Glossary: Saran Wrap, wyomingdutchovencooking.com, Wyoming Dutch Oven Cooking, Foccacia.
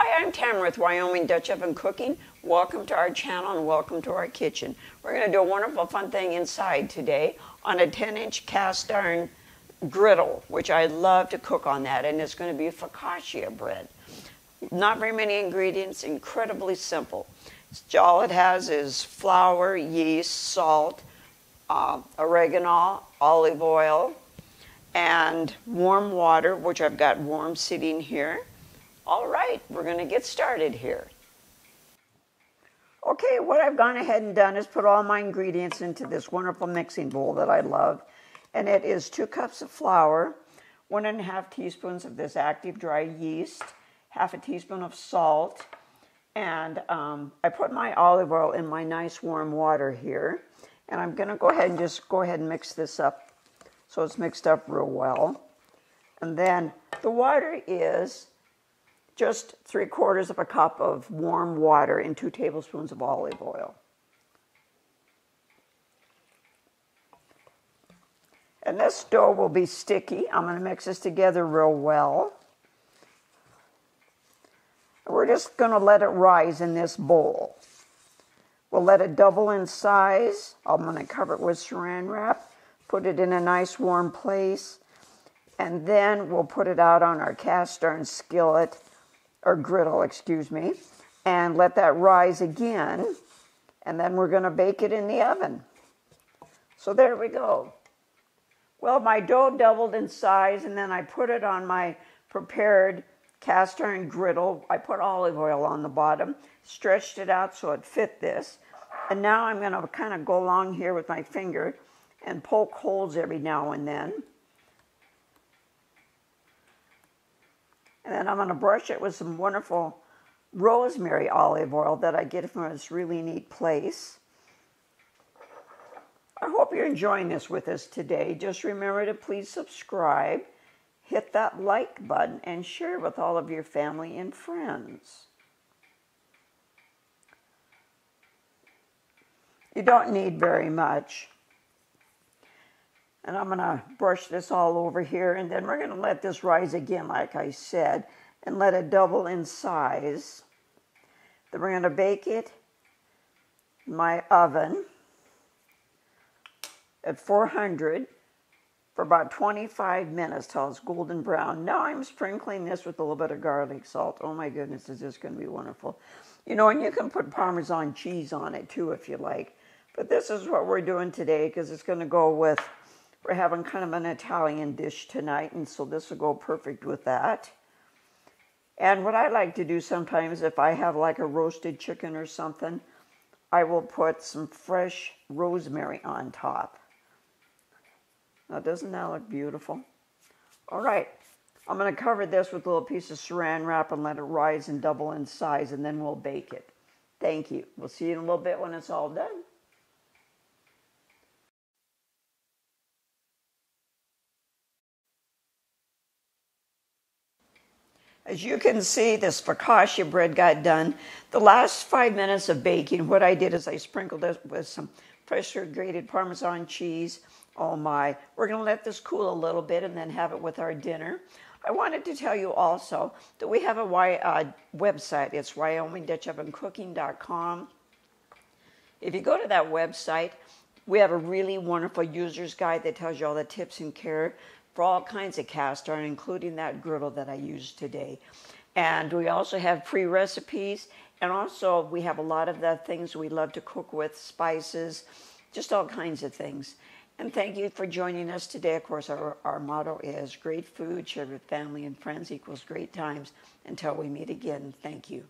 Hi, I'm Tamara with Wyoming Dutch Oven Cooking. Welcome to our channel and welcome to our kitchen. We're going to do a wonderful fun thing inside today on a 10-inch cast iron griddle, which I love to cook on that, and it's going to be foccacia bread. Not very many ingredients, incredibly simple. All it has is flour, yeast, salt, oregano, olive oil, and warm water, which I've got warm sitting here. All right, we're going to get started here. Okay, what I've gone ahead and done is put all my ingredients into this wonderful mixing bowl that I love. And it is 2 cups of flour, 1.5 teaspoons of this active dry yeast, 1/2 teaspoon of salt, and I put my olive oil in my nice warm water here. And I'm going to go ahead and mix this up so it's mixed up real well. And then the water is just 3/4 cup of warm water and 2 tablespoons of olive oil. And this dough will be sticky. I'm going to mix this together real well. We're just going to let it rise in this bowl. We'll let it double in size. I'm going to cover it with saran wrap, put it in a nice warm place, and then we'll put it out on our cast iron skillet, or griddle, excuse me, and let that rise again, and then we're going to bake it in the oven. So there we go. Well, my dough doubled in size, and then I put it on my prepared cast iron griddle. I put olive oil on the bottom, stretched it out so it fit this, and now I'm going to kind of go along here with my finger and poke holes every now and then. And then I'm going to brush it with some wonderful rosemary olive oil that I get from this really neat place. I hope you're enjoying this with us today. Just remember to please subscribe, hit that like button, and share with all of your family and friends. You don't need very much. And I'm going to brush this all over here, and then we're going to let this rise again, like I said, and let it double in size. Then we're going to bake it in my oven at 400 for about 25 minutes till it's golden brown. Now I'm sprinkling this with a little bit of garlic salt. Oh my goodness, is this going to be wonderful. You know, and you can put Parmesan cheese on it too if you like. But this is what we're doing today because it's going to go with... We're having kind of an Italian dish tonight, and so this will go perfect with that. And what I like to do sometimes, if I have like a roasted chicken or something, I will put some fresh rosemary on top. Now, doesn't that look beautiful? All right, I'm going to cover this with a little piece of saran wrap and let it rise and double in size, and then we'll bake it. Thank you. We'll see you in a little bit when it's all done. As you can see, this foccacia bread got done. The last 5 minutes of baking, what I did is I sprinkled it with some pressure grated Parmesan cheese. Oh my, we're gonna let this cool a little bit and then have it with our dinner. I wanted to tell you also that we have a website. It's wyomingdutchovencooking.com. If you go to that website, we have a really wonderful user's guide that tells you all the tips and care for all kinds of cast iron, including that griddle that I used today. And we also have free recipes, and also we have a lot of the things we love to cook with, spices, just all kinds of things. And thank you for joining us today. Of course, our motto is great food shared with family and friends equals great times. Until we meet again, thank you.